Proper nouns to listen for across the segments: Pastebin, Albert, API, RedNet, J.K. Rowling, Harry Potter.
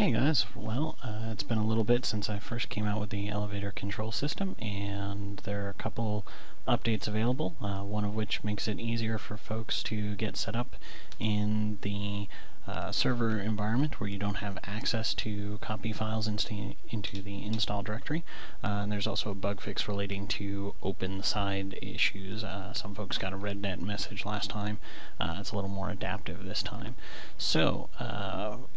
Hey guys, well, it's been a little bit since I first came out with the elevator control system, and there are a couple updates available, one of which makes it easier for folks to get set up in the server environment where you don't have access to copy files into the install directory. And there's also a bug fix relating to open side issues. Some folks got a RedNet message last time. It's a little more adaptive this time. So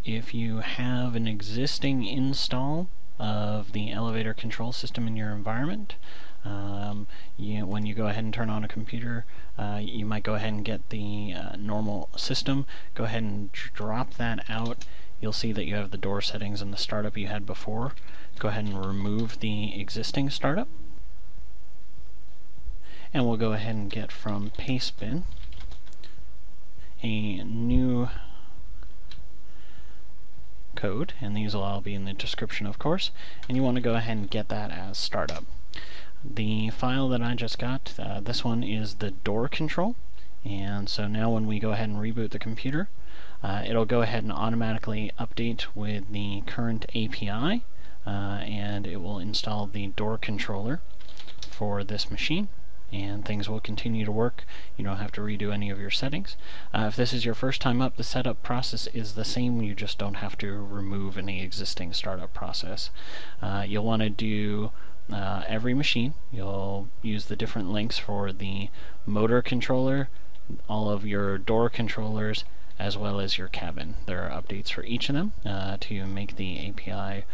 if you have an existing install of the elevator control system in your environment, when you go ahead and turn on a computer, you might go ahead and get the normal system, go ahead and drop that out. You'll see that you have the door settings and the startup you had before. Go ahead and remove the existing startup, and we'll go ahead and get from Pastebin a new code, and these will all be in the description, of course, and you want to go ahead and get that as startup. The file that I just got, this one is the door control, and so now when we go ahead and reboot the computer, it'll go ahead and automatically update with the current API, and it will install the door controller for this machine, and things will continue to work. You don't have to redo any of your settings. If this is your first time up, the setup process is the same, you just don't have to remove any existing startup process. You'll want to do every machine. You'll use the different links for the motor controller, all of your door controllers, as well as your cabin. There are updates for each of them to make the API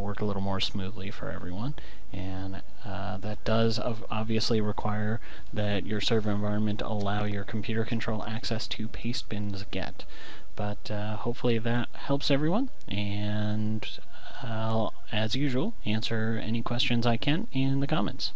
work a little more smoothly for everyone, and that does obviously require that your server environment allow your computer control access to Pastebin's GET, but hopefully that helps everyone, and I'll, as usual, answer any questions I can in the comments.